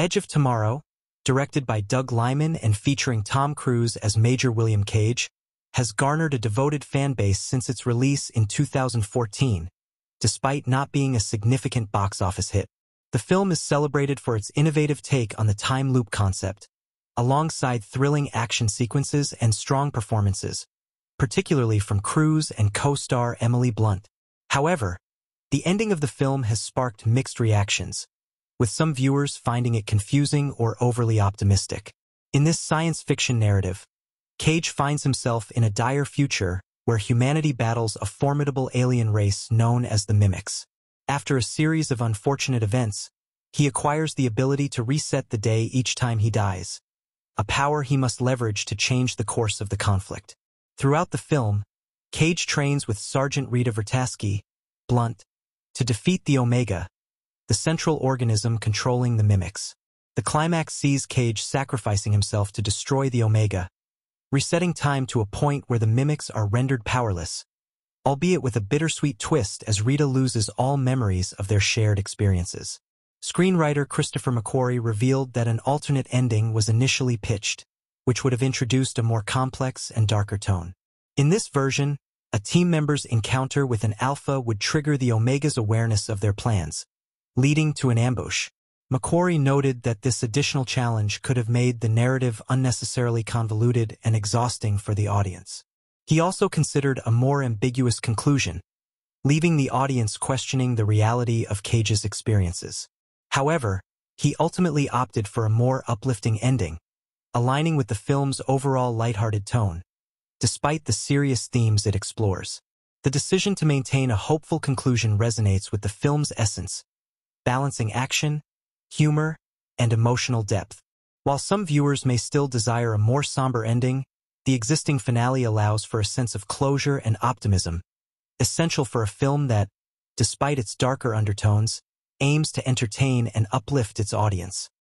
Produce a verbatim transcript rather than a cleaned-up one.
Edge of Tomorrow, directed by Doug Liman and featuring Tom Cruise as Major William Cage, has garnered a devoted fanbase since its release in two thousand fourteen, despite not being a significant box office hit. The film is celebrated for its innovative take on the time loop concept, alongside thrilling action sequences and strong performances, particularly from Cruise and co-star Emily Blunt. However, the ending of the film has sparked mixed reactions, with some viewers finding it confusing or overly optimistic. In this science fiction narrative, Cage finds himself in a dire future where humanity battles a formidable alien race known as the Mimics. After a series of unfortunate events, he acquires the ability to reset the day each time he dies, a power he must leverage to change the course of the conflict. Throughout the film, Cage trains with Sergeant Rita Vrataski, Blunt, to defeat the Omega, the central organism controlling the Mimics. The climax sees Cage sacrificing himself to destroy the Omega, resetting time to a point where the Mimics are rendered powerless, albeit with a bittersweet twist as Rita loses all memories of their shared experiences. Screenwriter Christopher McQuarrie revealed that an alternate ending was initially pitched, which would have introduced a more complex and darker tone. In this version, a team member's encounter with an alpha would trigger the Omega's awareness of their plans, leading to an ambush. McQuarrie noted that this additional challenge could have made the narrative unnecessarily convoluted and exhausting for the audience. He also considered a more ambiguous conclusion, leaving the audience questioning the reality of Cage's experiences. However, he ultimately opted for a more uplifting ending, aligning with the film's overall lighthearted tone, despite the serious themes it explores. The decision to maintain a hopeful conclusion resonates with the film's essence, balancing action, humor, and emotional depth. While some viewers may still desire a more somber ending, the existing finale allows for a sense of closure and optimism, essential for a film that, despite its darker undertones, aims to entertain and uplift its audience.